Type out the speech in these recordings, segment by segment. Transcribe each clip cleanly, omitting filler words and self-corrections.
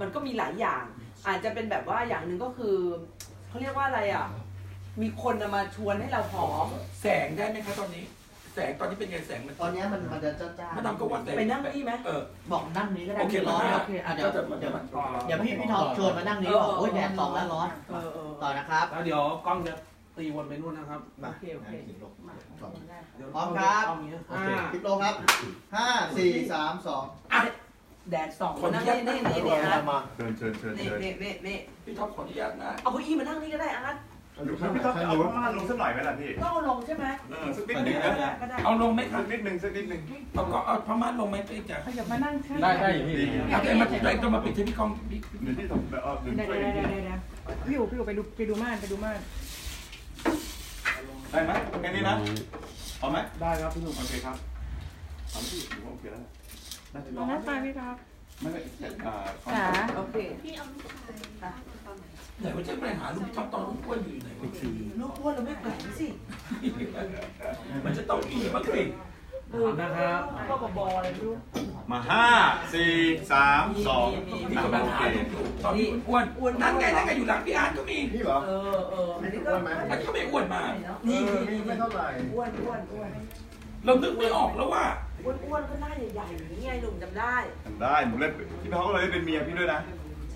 มันก็มีหลายอย่างอาจจะเป็นแบบว่าอย่างหนึ่งก็คือเขาเรียกว่าอะไรอ่ะมีคนมาชวนให้เราหอมแสงได้ไหมคะตอนนี้แสงตอนนี้เป็นไงแสงมันตอนนี้มันจะจ้าๆมันทำก็ว่าแสงไปนั่งนี่ไหมบอกนั่งนี้ก็ได้ไม่ร้อนโอเคเดี๋ยวพี่ทองชวนมานั่งนี้บอกโอ้ยแดดร้อนแล้วร้อนต่อนะครับแล้วเดี๋ยวกล้องจะตีวนไปนู่นนะครับพร้อมครับคลิปลงครับ5 4 3 2แดดสองคนนั่งนี่อาร์ตเชิญพี่ท็อปขออนุญาตนะเอาเก้าอี้มานั่งนี่ก็ได้อาร์ตพี่ท็อปเอาผ้าลงสักหน่อยไหมล่ะพี่ต้องลงใช่ไหมสักนิดนึงก็ได้เอาลงไหมสักนิดนึงเอาก็เอาผ้าม่านลงไหมตัวเองจ้ะอย่ามานั่งข้างได้พี่อยากได้มาต้องมาปิดที่พี่กองพี่ท็อปได้พี่อยู่ไปดูม่านได้ไหมแค่นี้นะเอาไหมได้ครับพี่หนุ่มโอเคครับทำที่ผมโอเคแล้วตอนนั้นตายพี่ครับไม่ได้ขาโอเคพี่เอาลูกชายไหนว่าจะไปหาลูกชายตอนลูกอ้วนอยู่ไหนลูกอ้วนเราไม่แปลกสิมันจะต้องมีมากเลยนะครับก็บอเลยลูกมา5 4 3 2นี่กำลังหาอยู่ตอนนี้อ้วนนั่งไงอยู่หลังพี่อาร์ตก็มีนี่เหรออันนี้ก็ไม่อ้วนมานี่ไม่เท่าไหร่อ้วนเรานึกไม่ออกแล้วว่าอ้วนก็หน้าใหญ่ๆอย่างนี้ไงหนุ่มจำได้ผมเล่นพี่ท็อปก็เลยเป็นเมียพี่ด้วยนะ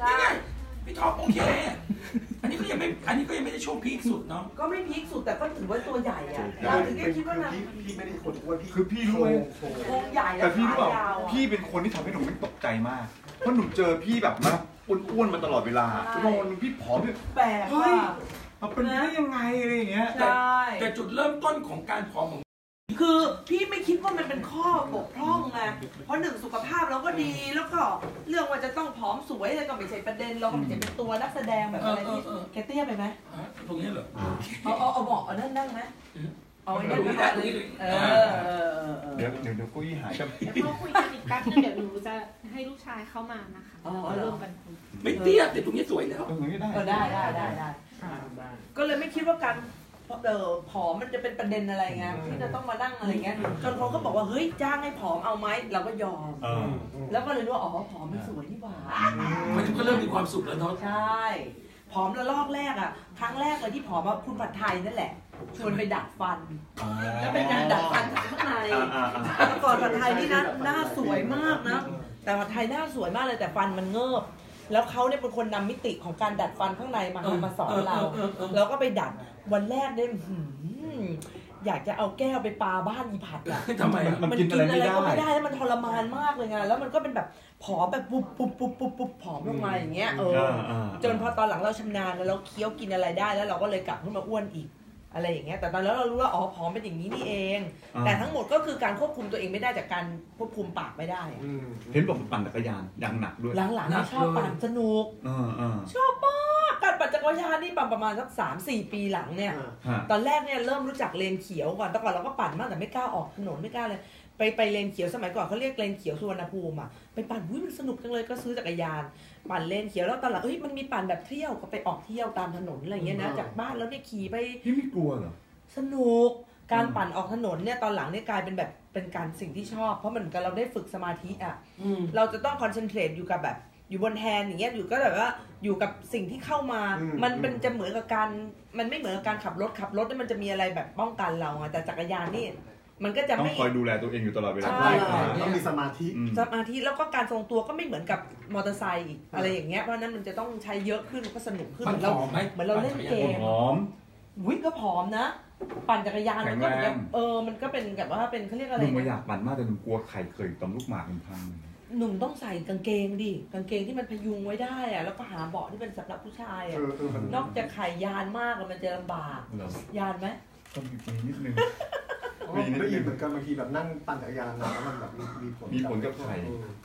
ใช่พี่ท็อปโอเคอันนี้ก็ยังไม่ได้ช่วงพีคสุดเนาะก็ไม่พีคสุดแต่ก็ถือว่าตัวใหญ่อะเราถึงได้คิดว่าพี่ไม่ได้คนอ้วนคือพี่โครงใหญ่แต่พี่รู้ป่ะพี่เป็นคนที่ทำให้หนุ่มตกใจมากเพราะหนุ่มเจอพี่แบบนะอ้วนมาตลอดเวลาโดนพี่ผอมแบบแปลกมาเป็นได้ยังไงอะไรอย่างเงี้ยแต่จุดเริ่มต้นของการผอมของคือพี่ไม่คิดว่ามันเป็นข้อบกพร่องไงเพราะหนึ่งสุขภาพเราก็ดีแล้วก็เรื่องว่าจะต้องผอมสวยอะไรก็ไม่ใช่ประเด็นเราก็ไม่ใช่เป็นตัวนักแสดงแบบอะไรที่แกเตี้ยไปไหมตรงนี้เหรอเอาบอกเอานั่งไหมเอาไว้นั่งเลยเดี๋ยวคุยหายกันเราคุยกันอีกแป๊บนึงเดี๋ยวหนูจะให้ลูกชายเข้ามานะคะเริ่มกันไม่เตี้ยแต่ตรงนี้สวยแล้วได้ก็เลยไม่คิดว่ากันผอมมันจะเป็นประเด็นอะไรไงที่จะต้องมานั่งอะไรเงี้ยจนเขาก็บอกว่าเฮ้ยจ้างให้ผอมเอาไหมเราก็ยอมแล้วก็เลยรู้ว่าอ๋อผอมมันสวยนี่หว่ามันก็เริ่มมีความสุขแล้วเนาะใช่ผอมระลอกแรกอ่ะครั้งแรกเลยที่ผอมว่าคุณผัดไทยนั่นแหละชวนไปดัดฟันแล้วเป็นการดัดฟันข้างในแต่ก่อนผัดไทยนี่นะหน้าสวยมากนะแต่ผัดไทยหน้าสวยมากเลยแต่ฟันมันเงิบแล้วเขาเนี่ยเป็นคนนำมิติของการดัดฟันข้างในมาสอนเราแล้วก็ไปดัดวันแรกเนี่ยอยากจะเอาแก้วไปปาบ้านอีผัดอ่ะทำไมมันกินอะไรก็ไม่ได้แล้วมันทรมานมากเลยไงแล้วมันก็เป็นแบบผอมแบบปุ๊บผอมลงมาอย่างเงี้ยจนพอตอนหลังเราชำนาญแล้วเราเคี้ยวกินอะไรได้แล้วเราก็เลยกลับขึ้นมาอ้วนอีกอะไรอย่างเงี้ยแต่ตอนแล้วเรารู้ว่าอ๋อผอมเป็นอย่างนี้นี่เองแต่ทั้งหมดก็คือการควบคุมตัวเองไม่ได้จากการควบคุมปากไม่ได้เห็นบอกปั่นจักรยานอย่างหนักด้วยหลังๆไม่ชอบปั่นสนุกชอบมากการปั่นจักรยานนี่ปั่นประมาณสัก3-4 ปีหลังเนี่ยตอนแรกเนี่ยเริ่มรู้จักเลนเขียวก่อนแต่ก่อนเราก็ปั่นมากแต่ไม่กล้าออกถนนไม่กล้าเลยไปเลนเขียวสมัยก่อนเขาเรียกเลนเขียวสุวรรณภูมิอ่ะไปปั่นวุ้ยมันสนุกจังเลยก็ซื้อจักรยานปั่นเลนเขียวแล้วตอนหลังเฮ้ยมันมีปั่นแบบเที่ยวก็ไปออกเที่ยวตามถนนอะไรอย่างเงี้ยนะจากบ้านแล้วเนี่ยขี่ไปพี่ไม่กลัวเหรอสนุกการปั่นออกถนนเนี่ยตอนหลังเนี่ยกลายเป็นแบบเป็นการสิ่งที่ชอบเพราะเหมือนกันเราได้ฝึกสมาธิอ่ะเราจะต้องคอนเซนเทรตอยู่กับแบบอยู่บนแฮนด์อย่างเงี้ยอยู่ก็แบบว่าอยู่กับสิ่งที่เข้ามามันเป็นจะเหมือนกับการมันไม่เหมือนกับการขับรถเนี่ยมันจะมีอะไรแบบป้องกันเราอ่ะแต่จักรยานนี่มันก็จะไม่ต้องคอยดูแลตัวเองอยู่ตลอดเวลาต้องมีสมาธิแล้วก็การทรงตัวก็ไม่เหมือนกับมอเตอร์ไซค์อะไรอย่างเงี้ยเพราะนั้นมันจะต้องใช้เยอะขึ้นก็สนุกขึ้นเราเหมือนเราเล่นเกมหอมวิ่งก็หอมนะปั่นจักรยานมันก็มันก็เป็นแบบว่าเป็นเขาเรียกอะไรหนุ่มอยากปั่นมากแต่หนุ่มกลัวไข่เคยตอมลูกหมากมันพังหนุ่มต้องใส่กางเกงดิกางเกงที่มันพยุงไว้ได้อะแล้วก็หาเบาะที่เป็นสำหรับผู้ชายอะนอกจากไข่ยานมากมันจะลำบากยานไหมต้องมีนิดนึงได้ยินเหมือนกันบางทีแบบนั่งปั่นจักรยานแล้วมันแบบมีผลกับใคร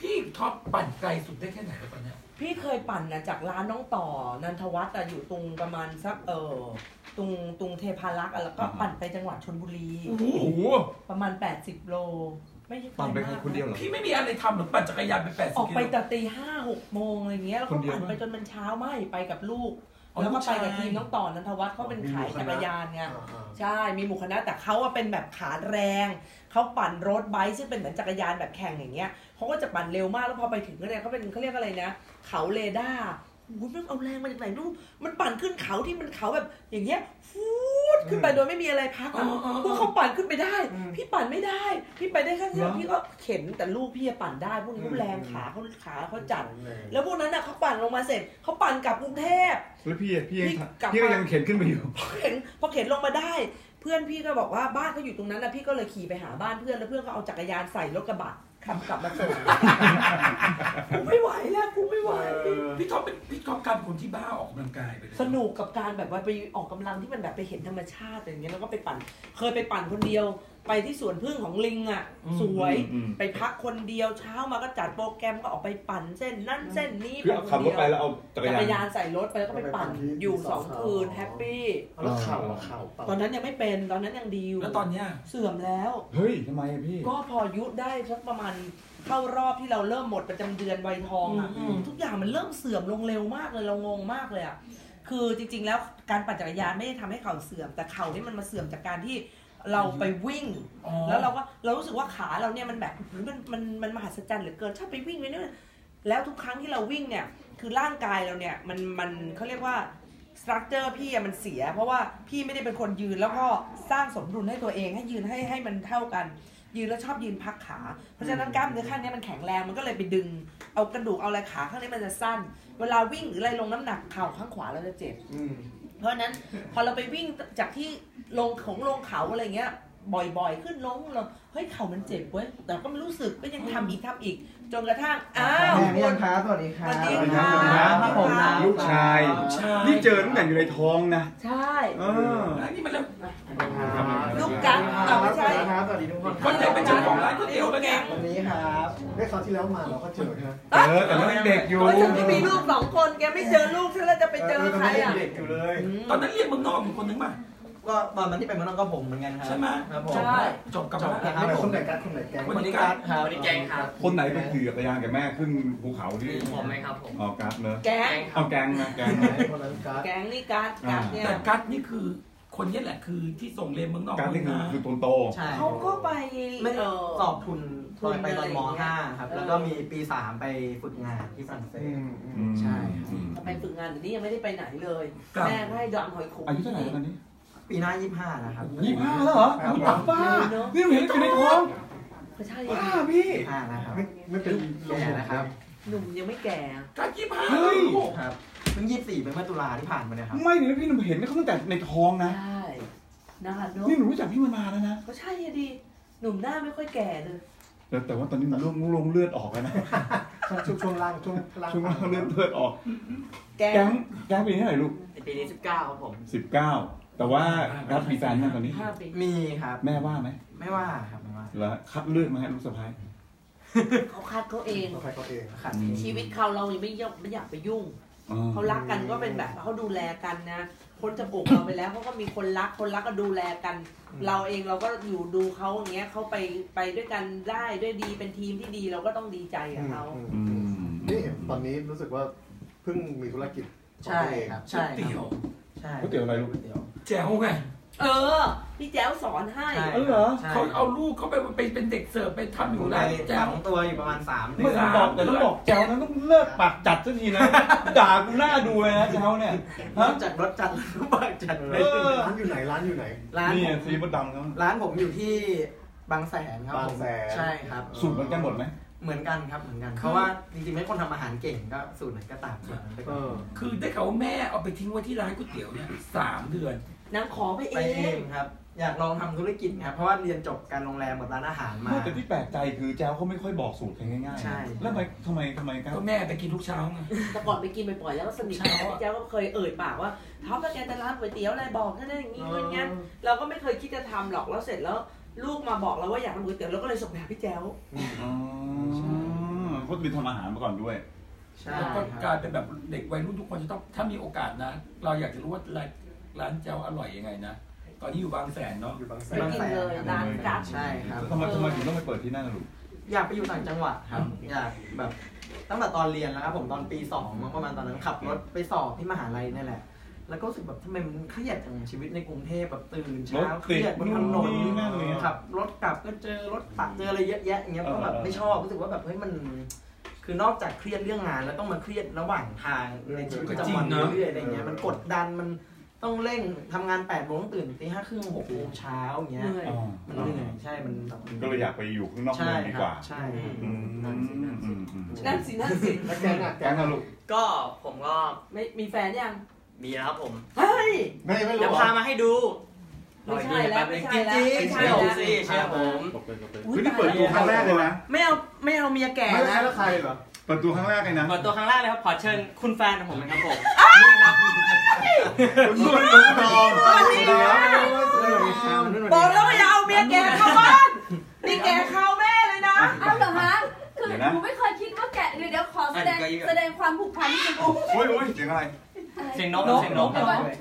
พี่ท็อปปั่นไกลสุดได้แค่ไหนตอนนี้พี่เคยปั่นนะจากร้านน้องต่อนันทวัฒน์อยู่ตรงประมาณสักตรงเทพารักษ์แล้วก็ปั่นไปจังหวัดชลบุรีโอ้โหประมาณ80 โลไม่ใช่ปั่นไปคนเดียวหรอพี่ไม่มีอะไรทำหรือปั่นจักรยานไป80 กิโลออกไปแต่ตี 5-6 โมงอะไรเงี้ยแล้วก็ปั่นไปจนมันเช้าไม่ไปกับลูก แล้วก็ไปกับทีมน้องต่อนันทวัฒน์เขาเป็นขายจักรยานไงใช่มีหมู่คณะแต่เขาเป็นแบบขาแรงเขาปั่นรถไบค์ซึ่งเป็นเหมือนจักรยานแบบแข่งอย่างเงี้ยเขาก็จะปั่นเร็วมากแล้วพอไปถึงเนี่ยเขาเป็นเขาเรียกอะไรนะเขาเรดาร์หูมันเอาแรงมาจากไหนลูกมันปั่นขึ้นเขาที่มันเขาแบบอย่างเงี้ยฟูดขึ้นไปโดยไม่มีอะไรพักอ่ะพวกเขาปั่นขึ้นไปได้พี่ปั่นไม่ได้พี่ไปได้แค่เที่ยวพี่ก็เข็นแต่ลูกพี่ปั่นได้พวกนี้แรงขาเขาจัดแล้วพวกนั้นอ่ะเขาปั่นลงมาเสร็จเขาปั่นกลับกรุงเทพแล้วพี่ก็ยังเข็นขึ้นไปอยู่พอเข็นลงมาได้เพื่อนพี่ก็บอกว่าบ้านเขาอยู่ตรงนั้นนะพี่ก็เลยขี่ไปหาบ้านเพื่อนแล้วเพื่อนก็เอาจักรยานใส่รถกระบะขับกลับมาส่งกูไม่ไหวแล้วกูไม่ไหวพี่ท็อปการคนที่บ้าออกกำลังกายไปสนุกกับการแบบว่าไปออกกำลังที่มันแบบไปเห็นธรรมชาติอย่างเงี้ยแล้วก็ไปปั่นเคยไปปั่นคนเดียวไปที่สวนพึ่งของลิงอ่ะสวยไปพักคนเดียวเช้ามาก็จัดโปรแกรมก็ออกไปปั่นเส้นนั่นเส้นนี้คือขับรถไปแล้วเอาจักรยานใส่รถไปแล้วก็ไปปั่นอยู่2 คืนแฮปปี้แล้วเข่าตอนนั้นยังไม่เป็นตอนนั้นยังดีอยู่แล้วตอนเนี้ยเสื่อมแล้วเฮ้ยทำไมพี่ก็พอยุดได้สักประมาณเข้ารอบที่เราเริ่มหมดประจำเดือนวัยทองอ่ะทุกอย่างมันเริ่มเสื่อมลงเร็วมากเลยเรางงมากเลยอ่ะคือจริงๆแล้วการปั่นจักรยานไม่ได้ทำให้เข่าเสื่อมแต่เข่านี่มันมาเสื่อมจากการที่เราไปวิ่งแล้วเรารู้สึกว่าขาเราเนี่ยมันแบบมันมหัศจรรย์เหลือเกินชอบไปวิ่งเลยเนี่ยแล้วทุกครั้งที่เราวิ่งเนี่ยคือร่างกายเราเนี่ยมันเขาเรียกว่าสตรัคเจอร์พี่มันเสียเพราะว่าพี่ไม่ได้เป็นคนยืนแล้วก็สร้างสมดุลให้ตัวเองให้ยืนให้มันเท่ากันยืนแล้วชอบยืนพักขาเพราะฉะนั้นกล้ามเนื้อข้างนี้มันแข็งแรงมันก็เลยไปดึงเอากระดูกเอาอะไรขาข้างนี้มันจะสั้นเวลาวิ่งหรืออะไรลงน้ำหนักเข่าข้างขวาเราจะเจ็บเพราะนั้นพอเราไปวิ่งจากที่ลงเขาอะไรเงี้ยบ่อยๆขึ้นลงเราเฮ้ยเข่ามันเจ็บเว้ยแต่ก็ไม่รู้สึกก็ยังทำอีกจนกระทั่งอ้าวแม่พี่ค้าสวัสดีค่ะสวัสดีค่ะผมลูกชายนี่เจอตั้งแต่อยู่ในท้องนะใช่แล้วนี่มันลูกกันแต่ไม่ใช่สวัสดีทุกคนคนเด็กเป็นเจ้าของร้านก๋วยเตี๋ยวเป็นไงวันนี้ครับได้คราวที่แล้วมาเราก็เจอนะแต่ว่าเด็กอยู่ฉันไม่มีลูก2 คนแกไม่เจอลูกฉันแล้วจะไปเจอใครอ่ะเด็กอยู่เลยตอนนั้นเรียกมึงนอกอยู่คนนึงป่ะก็ตอนนั้นที่ไปมันก็ผมเหมือนกันครับใช่ไหมครับผมจบกับคนไหนกัดคนนี้แกงครับคนไหนไปขี่จักรยานกับแม่ขึ้นภูเขาที่ผมไหมครับผมอ๋อกัดเนอะแกงเอาแกงนะแกงนี่กัดเนี่ยแต่กัดนี่คือคนนี้แหละคือที่ส่งเรียนเมืองนอกกัดนี่คือตัวโตเขาก็ไปสอบทุนไปตอนม .5 ครับแล้วก็มีปี 3 ไปฝึกงานที่ฝรั่งเศสใช่ไปฝึกงานแต่นี่ยังไม่ได้ไปไหนเลยแม่ให้ดำหอยขมอายุเท่าไหร่ตอนนี้ปีหน้า25นะครับ25แล้วเหรอตับป้านี่เห็นอยู่ในท้องก็ใช่ป้าพี่25นะครับไม่เป็นลมนะครับหนุ่มยังไม่แก่ก็25ครับเพิ่ง24ไปเมื่อตุลาที่ผ่านมาเนี่ยครับไม่เนี่ยพี่หนุ่มเห็นเขาตั้งแต่ในท้องนะใช่นะคะนี่หนูรู้จักพี่มานานแล้วนะก็ใช่ดิหนุ่มหน้าไม่ค่อยแก่เลยแต่ว่าตอนนี้มันลงเลือดออกแล้วนะช่วงล่างเลือดออกแก๊งปีนี้เท่าไหร่ลูกปีนี้19ครับผม19แต่ว่ารับมีแฟนไหมตอนนี้มีครับแม่ว่าไหมไม่ว่าครับไม่ว่าแล้วคัดเลือกไหมลูกสะพ้ายเขาคัดเขาเองชีวิตเขาเรายังไม่อยากไปยุ่งเขารักกันก็เป็นแบบเขาดูแลกันนะคนจะปลุกเราไปแล้วเขาก็มีคนรักก็ดูแลกันเราเองเราก็อยู่ดูเขาอย่างเงี้ยเขาไปด้วยกันได้ด้วยดีเป็นทีมที่ดีเราก็ต้องดีใจกับเขานี่ตอนนี้รู้สึกว่าเพิ่งมีธุรกิจใช่ครับใช่ก๋วยเตี๋ยวอะไรลูกก๋วยเตี๋ยวแจ๋วไงพี่แจ๋วสอนให้เหรอเขาเอาลูกเขาไปเป็นเด็กเสิร์ฟไปทำอยู่ร้านแจ๋วตัวอยู่ประมาณ3 เดือนไม่ต้องบอกแต่ต้องบอกแจ๋วนั้นต้องเลิกปากจัดสักทีนะด่ากูหน้าดูเลยนะแจ๋วเนี่ยรถจัดปากจัดเลยร้านอยู่ไหนร้านนี่ซีบดดำครับร้านผมอยู่ที่บางแสนครับบางแสนใช่ครับสูตรเหมือนกันหมดไหมเหมือนกันเพราะว่าจริงๆไม่คนทำอาหารเก่งก็สูตรไหนก็ตามคือได้เขาแม่เอาไปทิ้งไว้ที่ร้านก๋วยเตี๋ยวเนี่ย3 เดือนนางขอไปเองครับอยากลองทำธุรกิจครับเพราะว่าเรียนจบการโรงแรมหมดร้านอาหารมาแต่ที่แปลกใจคือแจ้วเขาไม่ค่อยบอกสูตรง่ายๆใช่แล้วทำไมกันก็แม่ไปกินทุกเช้าไงแต่ก่อนไปกินไปบ่อยแล้วก็สนิทกันแจ้วก็เคยเอ่ยปากว่าท็อปแกจะร้านก๋วยเตี๋ยวอะไรบอกแค่นั้นอย่างนี้ด้วยงั้นเราก็ไม่เคยคิดจะทำหรอกแล้วเสร็จแล้วลูกมาบอกเราว่าอยากทำก๋วยเตี๋ยวเราก็เลยส่งไปหาพี่แจ้วเขาบินทำอาหารมาก่อนด้วยแล้วก็การเป็นแบบเด็กวัยรุ่นทุกคนจะต้องถ้ามีโอกาสนะเราอยากจะรู้ว่าร้านแจ้วอร่อยยังไงนะตอนนี้อยู่บางแสนเนาะอยู่บางแสนเลยร้านกัดใช่ครับทำไมถึงต้องไปเปิดที่นั่นลูกอยากไปอยู่ต่างจังหวัดครับอยากแบบตั้งแต่ตอนเรียนแล้วครับผมตอนปี 2ประมาณตอนนั้นขับรถไปสอบที่มหาลัยนี่แหละ แล้วก็รู้สึกแบบทำไมมันเครียดจังชีวิตในกรุงเทพแบบตื่นเช้าเครียดบนถนนขับรถกลับก็เจอรถตัดเจออะไรเยอะแยะอย่างเงี้ยก็แบบไม่ชอบรู้สึกว่าแบบเฮ้ยมันคือนอกจากเครียดเรื่องงานแล้วต้องมาเครียดระหว่างทางในชีวิตประจำวันเรื่อยๆอะไรเงี้ยมันกดดันมันต้องเร่งทำงาน8โมงตื่นตี 5:30 6:00 เช้าอย่างเงี้ยมันเหนื่อยใช่มันก็เลยอยากไปอยู่ข้างนอกเมืองดีกว่าใช่นั่นสินั่นสิแล้วแกน่ะแกน่ะลูกก็ผมก็ไม่มีแฟนยังมีแล้วครับผมเฮ้ยไม่รู้จะพามาให้ดูไม่ใช่แล้วไม่ใช่แล้วไม่ใช่สิใช่ผมคือที่เปิดตัวครั้งแรกเลยนะไม่เอาเมียแก่นะไม่ใช่แล้วใครเหรอเปิดตัวครั้งแรกเลยนะเปิดตัวครั้งแรกเลยครับขอเชิญคุณแฟนของผมนะครับผมนี่ครับคุณนุ่นนุ่นทองบอกแล้วว่าอย่าเอาเมียแก่เข้าบ้านนี่แก่เข้าแม่เลยนะเอาเหรอฮะคือหนูไม่เคยคิดว่าแก่เดี๋ยวขอแสดงความผูกพันที่จะบอกอุ้ยเสียงอะไรเสียงนกเสียงนก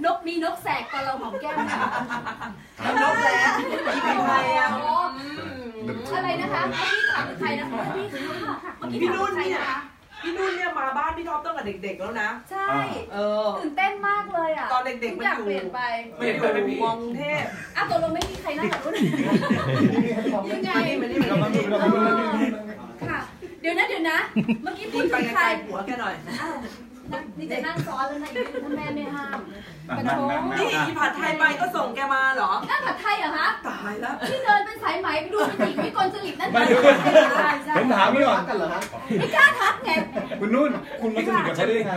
นกมีนกแสกตอนเราหอมแก้มนกแสกที่เป็นใครอ่ะอะไรนะคะพี่ถามใครนะคะพี่นุ่นเนี่ยมาบ้านพี่ท็อปตั้งแต่เด็กๆแล้วนะใช่ตื่นเต้นมากเลยอ่ะตอนเด็กๆมันอยู่เปลี่ยนไปเป็นวงเทพอ่ะตกลงไม่มีใครน่ารักรุ่นยังไงค่ะเดี๋ยวนะเมื่อกี้พูดถึงใครผัวแกหน่อยนี่จะนั่งซ้อนแล้วนะถ้าแม่ไม่ห้ามกระโถนนี่อีผัดไทยไปก็ส่งแกมาเหรอนั่นผัดไทยเหรอคะตายแล้วที่เดินเป็นสายไหมดูเป็นหญิงวิกลจริตนั่นไม่ใช่ผมถามไม่หรอกกันเหรอฮะไม่กล้าทักไงคุณนุ่นคุณมาสนิทกันได้ยังไง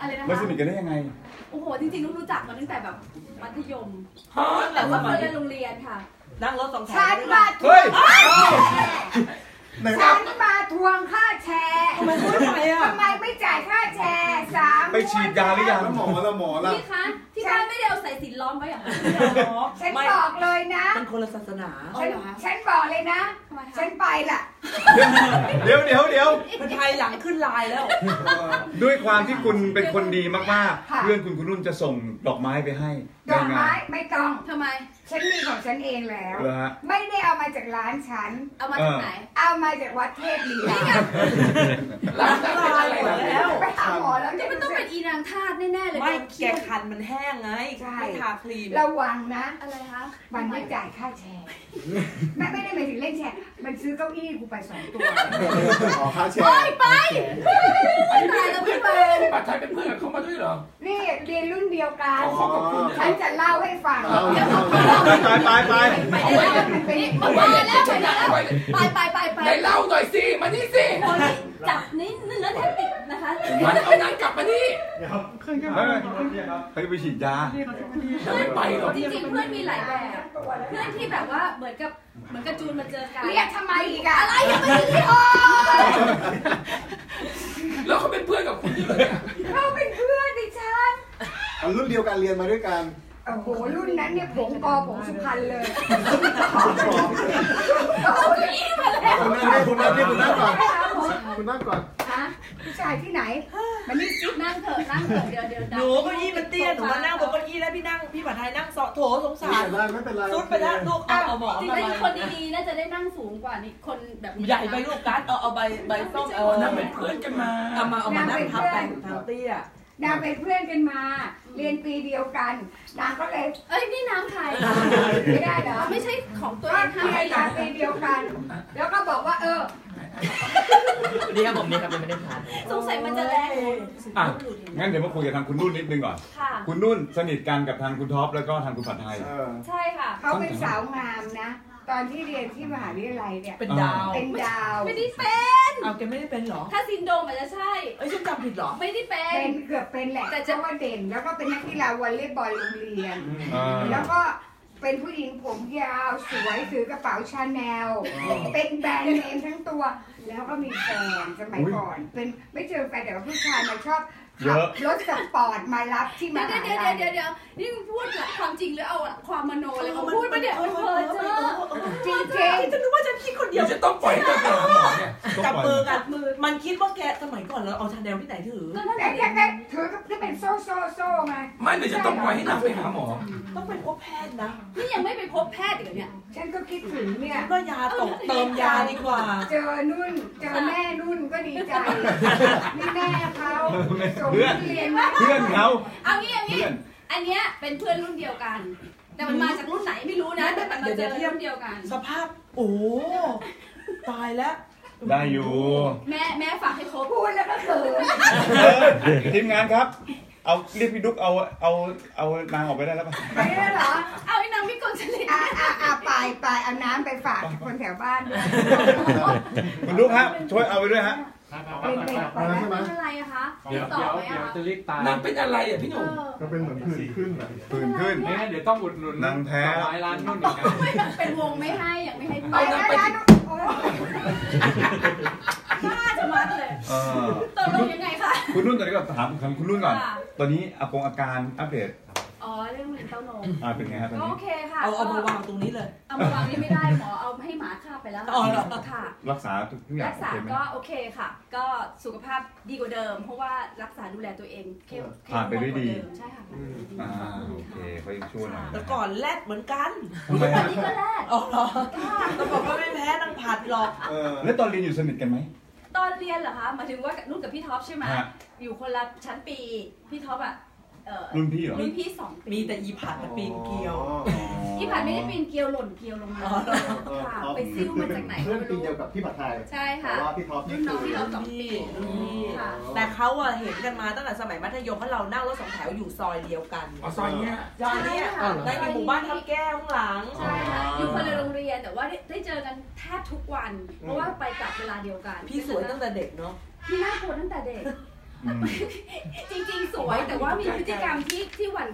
อะไรนะมาสนิทกันได้ยังไงโอ้โหจริงๆนุ่นรู้จักมาตั้งแต่แบบมัธยมแต่ว่าคนเรียนโรงเรียนค่ะนั่งรถสองแถวชันมาทวงชันมาทวงค่าแชร์ทำไมไม่จ่ายค่าแชร์ไปฉีดยาหรือยังหมอละนี่คะที่บ้านไม่ได้เอาสายสิญจน์ล้อมไว้อย่างนั้นฉันบอกเลยนะเป็นคนละศาสนาฉันบอกเลยนะฉันไปละเดี๋ยวคนไทยหลังขึ้นลายแล้วด้วยความที่คุณเป็นคนดีมากๆเพื่อนคุณนุ่นจะส่งดอกไม้ไปให้ดอกไม้ไม่ต้องทำไมฉันมีของฉันเองแล้วไม่ได้เอามาจากร้านฉันเอามาจากไหนเอามาจากวัดเทพลีลาร้านละลายหมดแล้วไปหาหมอแล้วมันต้องเป็นอีนางธาตุแน่ๆเลยไม่แกคันมันแห้งไงไม่ทาครีมระวังนะอะไรคะมันไม่จ่ายค่าแชร์ไม่ได้หมายถึงเล่นแชร์มันซื้อเก้าอี้กูไป2 ตัวขอค่าแชร์ไปแล้วพี่เปิ้ลปัดท้ายเป็นเพื่อนกับเขามาด้วยเหรอนี่เรียนรุ่นเดียวกันฉันจะเล่าให้ฟังไปไหนเล่าหน่อยสิมานี่สิจับนิดนึงแล้วแทบติดนะคะมันเอานางกลับมานี่ไปฉีดยาไม่ไปหรอกจริงๆเพื่อนมีหลายแบบเพื่อนที่แบบว่าเหมือนกับจูนมาเจอกันเรียกทำไมอีกอะไรยังไม่ได้แล้วเขาเป็นเพื่อนกับคุณอยู่เลยเขาเป็นเพื่อนดิฉันรุ่นเดียวกันเรียนมาด้วยกันโอ้โหรุ่นนั้นเนี่ยผมสุพรรณเลยเอาตัวอี้มาแล้วคุณนั่งก่อนฮะผู้ชายที่ไหนมันนี่จิ๊บนั่งเถอะเดี๋ยวหนูก็อี้มันเตี้ยหนูมานั่งบนเก้าอี้แล้วพี่ผัดไทยนั่งเสาะโถสงสารไม่เป็นไรซุดไปแล้วลูกเอาหมอนจริงๆมีคนดีๆน่าจะได้นั่งสูงกว่านี่คนแบบใหญ่ไปลูกการเอาใบส้มเอานั่งเป็นเพื่อนกันมาเอามานั่งทับไปทางเตี้ยนางเป็นเพื่อนกันมาเรียนปีเดียวกันนางก็เลยเอ้ยนี่น้ำใครไม่ได้เหรอไม่ใช่ของตัวเองค่ะนางปีเดียวกันแล้วก็บอกว่านี่ครับผมนี่ครับยังไม่ได้ทานสงสัยมันจะแรงอ่ะงั้นเดี๋ยวมาคุยกับทางคุณนุ่นนิดนึงก่อนคุณนุ่นสนิทกันกับทางคุณท็อปแล้วก็ทางคุณผัดไทยใช่ค่ะเขาเป็นสาวงามนะตอนที่เรียนที่มหาวิทยาลัยเนี่ยเป็นดาวไม่ได้เป็นเอาแกไม่ได้เป็นหรอถ้าซินโดมอาจจะใช่เอ้ยฉันจำผิดหรอไม่ได้เป็นเกือบเป็นแหละแต่จะว่าเด่นแล้วก็เป็นนักกีฬาวอลเลย์บอลโรงเรียนแล้วก็เป็นผู้หญิงผมยาวสวยถือกระเป๋าชาแนลเป็นแบรนด์เนมทั้งตัวแล้วก็มีแฟนสมัยก่อนเป็นไม่เจอแฟนแต่ว่าผู้ชายมาชอบขับรถสปอร์ตมารับที่มาเดี๋ยวนี่มึงพูดหลักความจริงหรือเอาความมโนเลยมึงพูดมาเดี๋ยวเพ้อเจ้อจริงฉันรู้ว่าฉันคิดคนเดียวจะต้องปล่อยกันจับมือมันคิดว่าแกสมัยก่อนเราเอาชาแนลที่ไหนถือแต่ถือก็เป็นโซ่ไงไม่เลยจะต้องปล่อยให้นางไปหาหมอต้องไปพบแพทย์นะนี่ยังไม่ไปพบแพทย์อีกเหรอเนี่ยฉันก็คิดถึงเนี่ยก็ยาตกเติมยาดีกว่าเจอแม่นุ่นก็ดีใจนี่แม่เขาเพื่อนเขาเอางี้ อันเนี้ยเป็นเพื่อนรุ่นเดียวกันแต่มันมาจากรุ่นไหนไม่รู้นะแต่มันมาจากรุ่นเดียวกันสภาพโอ้ตายแล้วได้อยู่แม่ฝากให้เขาพูดแล้วก็คือทีมงานครับเอาเรียกพี่ดุ๊กเอานางออกไปได้แล้วป่ะไม่ได้เหรอเอาไอ้นางพี่กลชลิดไปเอาน้ำไปฝากคนแถวบ้านด้วยคุณดุ๊กครับช่วยเอาไปด้วยฮะเป็นอะไรอะคะเดี๋ยวจะรีบตายนางเป็นอะไรอะพี่หนุ่มก็เป็นเหมือนผื่นขึ้นไม่งั้นเดี๋ยวต้องอุดหนุนนางแท้ร้านนู่นเหมือนกันเป็นวงไม่ให้อย่างไม่ให้ไปน่าจะมัดเลยตกลงยังไงคะคุณนุ่นตอนนี้ก็ถามคุณนุ่นก่อนตอนนี้อาการอัปเดตอ๋อเรื่องเหมือนเต้านมเป็นไงครับโอเคค่ะเอามาวางตรงนี้เลยเอามาวางนี่ไม่ได้หมอเอาให้หมาคาบไปแล้วค่ะรักษาทุกอย่างรักษาก็โอเคค่ะก็สุขภาพดีกว่าเดิมเพราะว่ารักษาดูแลตัวเองเข้มผ่านไปด้วยดีใช่ค่ะโอเคเขายังช่วยนะแต่ก่อนแรกเหมือนกันตอนนี้ก็แรกแต่ก่อนก็ไม่แพ้นางผัดหรอกแล้วตอนเรียนอยู่สนิทกันไหมตอนเรียนเหรอคะหมายถึงว่านุ่นกับพี่ท็อปใช่ไหมอยู่คนละชั้นปีพี่ท็อปอะรุ่นพี่เหรอรุ่นพี่สองมีแต่อีผัดปีนเกลียวอีผัดไม่ได้ปีนเกลียวหล่นเกลียวลงมาไปซิ้วมาจากไหนเพื่อนปีเดียวกับพี่ผัดไทยใช่ค่ะว่าพี่ท็อปรุ่นน้องพี่ท็อปสองปีแต่เขาอะเห็นกันมาตั้งแต่สมัยมัธยมเพราะเรานั่งรถสองแถวอยู่ซอยเดียวกันอ๋อซอยเนี้ยได้อยู่หมู่บ้านทับแก้วข้างหลังใช่ค่ะอยู่คนละโรงเรียนแต่ว่าได้เจอกันแทบทุกวันเพราะว่าไปกลับเวลาเดียวกันพี่สวยตั้งแต่เด็กเนาะพี่น่ากลัวตั้งแต่เด็กจริงๆสวยแต่ว่ามีพฤติกรรมที่หวั่น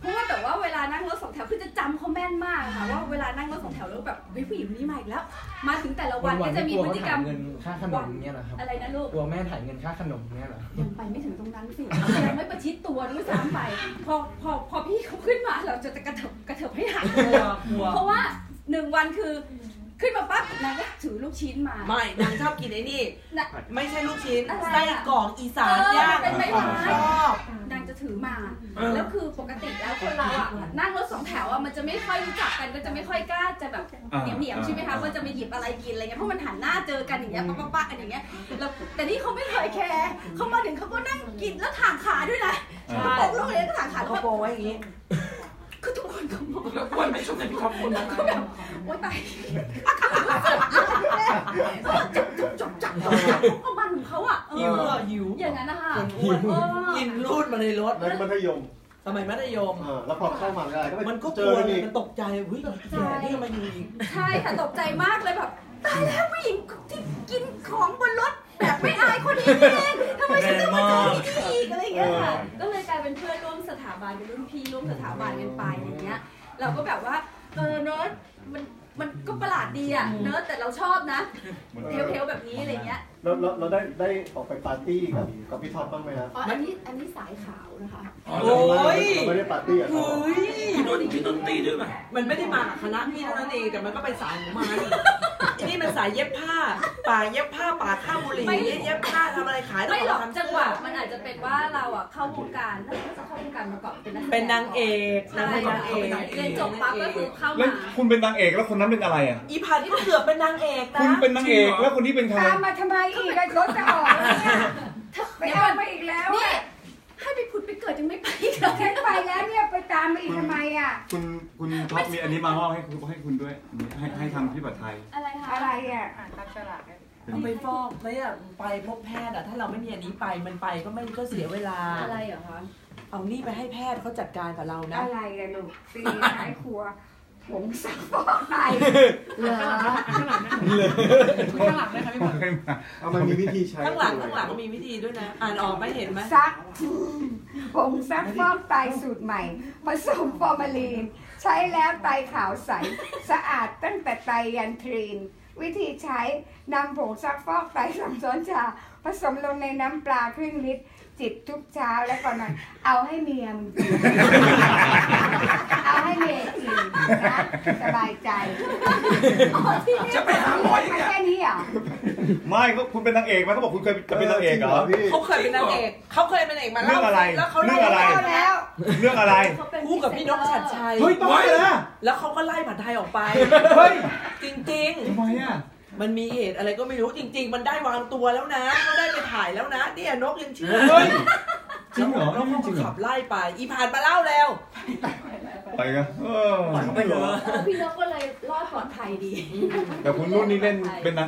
เพราะว่าแต่ว่าเวลานั่งรถสองแถวคือจะจำเขาแม่นมากค่ะว่าเวลานั่งรถสองแถวแล้วแบบเฮ้ยผู้หญิงนี้มาอีกแล้วมาถึงแต่ละวันก็จะมีพฤติกรรมเงินค่าขนมเนี่ยเหรอครับอะไรนะลูกตัวแม่ถ่ายเงินค่าขนมเนี่ยเหรอยังไปไม่ถึงตรงนั้นสิยังไม่ประชิดตัวด้วยซ้ำไปพอพี่เขาขึ้นมาเราจะกระเถิบให้หักเพราะว่าหนึ่งวันคือขึ้นมาปั๊บนางก็ถือลูกชิ้นมาไม่นางชอบกินไอ้นี่ไม่ใช่ลูกชิ้นไส้กรอกอีสานย่างเป็นไม้ไม้นางจะถือมาแล้วคือปกติแล้วคนเราอ่ะนั่งรถสองแถวอ่ะมันจะไม่ค่อยรู้จักกันก็จะไม่ค่อยกล้าจะแบบเหนียมใช่ไหมคะว่าจะไปหยิบอะไรกินอะไรเงี้ยเพราะมันหันหน้าเจอกันอย่างเงี้ยปั๊บกันอย่างเงี้ยแล้วแต่นี่เขาไม่เคยแคร์เขามาถึงเขาก็นั่งกินแล้วถางขาด้วยนะตกลงเลยก็ถางขาแล้วก็โบว์อย่างงี้คือทุกคนก็มองแล้วอ้วนไม่ชอบในพี่ท็อปคนนั้นก็แบบอ้วนไปจับก็มันของเขาอ่ะหิวอย่างนั้นนะคะหิวกินรูดมาในรถแล้วมัธยมสมัยมัธยมแล้วพอเข้ามาได้มันก็กลัวมันตกใจเฮ้ยแก่นี่ทำไมมีอีกใช่ค่ะตกใจมากเลยแบบตายแล้วผู้หญิงที่กินของบนรถแบบไม่อายคนนี้เองทำไมฉันต้องมาเจอที่อีกอะไรอย่างเงี้ยค่ะก็เลยกลายเป็นเพื่อนร่วมสถาบันเป็นรุ่นพี่ร่วมสถาบันกันไปอย่างเงี้ยเราก็แบบว่าเนอะมันก็ประหลาดดีอ่ะเนอะแต่เราชอบนะเพลวๆแบบนี้อะไรเงี้ยเราได้ออกไปปาร์ตี้กับพี่ท็อปบ้างไหมครับอันนี้สายขาวนะคะโอ้ยไม่ได้ปาร์ตี้อ่ะพี่โดนตีด้วยไหมมันไม่ได้มาคณะพี่เท่านั้นเองแต่มันก็เป็นสายของมันนี่มันสายเย็บผ้าป่าเย็บผ้าป่าข้าวบุหรี่เย็บผ้าทำอะไรขายไม่หรอกจังหวะมันอาจจะเป็นว่าเราอ่ะเข้าวงการแล้วก็จะเข้าวงการมาก่อนเป็นนางเอกเรียนจบปั๊บก็คือเข้ามาคุณเป็นนางเอกแล้วคนนั้นเป็นอะไรอ่ะอีพันก็เกือบเป็นนางเอกนะคุณเป็นนางเอกแล้วคนนี้เป็นใครตามมาทำไมอีกรถจะออกไปตามมาอีกแล้วนี่ให้ไปผุดไปเกิดยังไม่ไปเลยแค่ไปแล้วเนี่ยไปตามมาอีกทำไมอ่ะคุณท็อปมีอันนี้มามอบให้คุณด้วยให้ทำพี่ผัดไทยอะไรอ่ะตักฉลากเอาไปฟอกไหมอ่ะไปพบแพทย์อ่ะถ้าเราไม่มีอันนี้ไปมันไปก็ไม่ก็เสียเวลาอะไรเหรอคะเอานี่ไปให้แพทย์เขาจัดการกับเรานะอะไรอ่ะหนูตีท้ายครัวผงซักฟอกไตข้างหลังได้ค่ะพี่บอลเอามันมีวิธีใช้ข้างหลังก็มีวิธีด้วยนะอ่านออกไม่เห็นไหมซักผงซักฟอกไตสูตรใหม่ผสมฟอร์มาลีนใช้แล้วไตขาวใสสะอาดตั้งแต่ไตยันทรีนวิธีใช้นำผงซักฟอกไต2 ช้อนชาผสมลงในน้ำปลาครึ่งลิตรจิบทุกเช้าแล้วก่อนนอนเอาให้เมียมันกินเอาให้เมียกินนะสบายใจจะไปหาหมอยังไงแค่นี้อ่ะไม่ก็คุณเป็นนางเอกมาเขาบอกคุณเคยจะเป็นนางเอกเหรอเขาเคยเป็นนางเอกเขาเคยเป็นนางเอกมาแล้วเรื่องอะไรคู่กับพี่นกฉัตรชัยเฮ้ยตายแล้วแล้วเขาก็ไล่ผัดไทยออกไปเฮ้ยจริงๆทำไมอ่ะมันมีเหตุอะไรก็ไม่รู้จริงๆมันได้วางตัวแล้วนะเขาได้ไปถ่ายแล้วนะเนี่ยนกยังเชื่อจ จริงเหรอแล้วเขาก็ขับไล่ไปอีผ่านมาเล่าแล้วไปกันไปเลยพี่นกก็เลยรอดปลอดภัยดีแต่คุณนุ่นนี่เล่นเป็นนัก